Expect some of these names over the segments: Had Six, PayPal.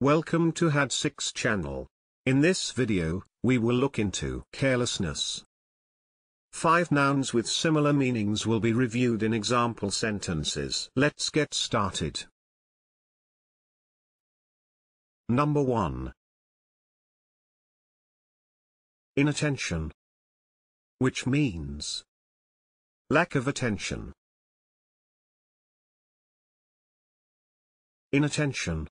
Welcome to Had Six channel. In this video, we will look into carelessness. 5 nouns with similar meanings will be reviewed in example sentences. Let's get started. Number 1. Inattention, which means lack of attention. Inattention.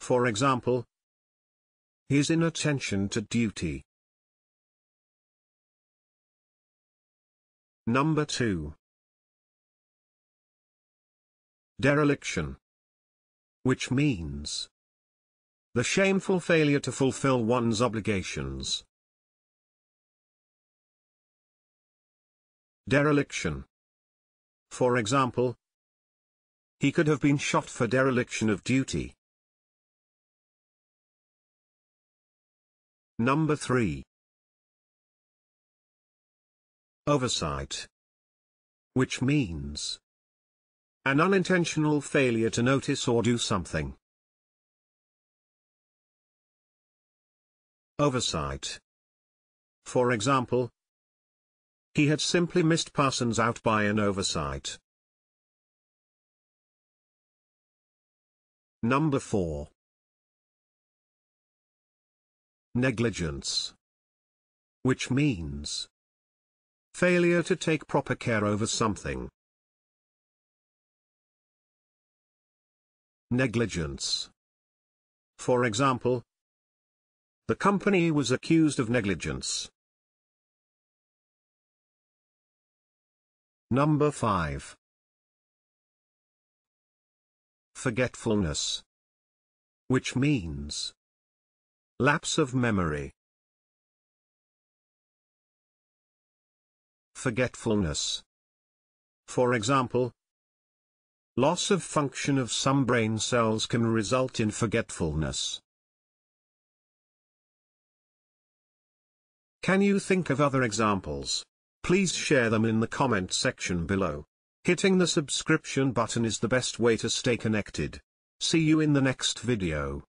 For example, his inattention to duty. Number 2. Dereliction, which means the shameful failure to fulfill one's obligations. Dereliction. For example, he could have been shot for dereliction of duty. Number 3. Oversight, which means an unintentional failure to notice or do something. Oversight. For example, he had simply missed Parsons out by an oversight. Number 4. Negligence, which means failure to take proper care over something. Negligence. For example, the company was accused of negligence. Number 5. Forgetfulness, which means lapse of memory. Forgetfulness. For example, loss of function of some brain cells can result in forgetfulness. Can you think of other examples? Please share them in the comment section below. Hitting the subscription button is the best way to stay connected. See you in the next video.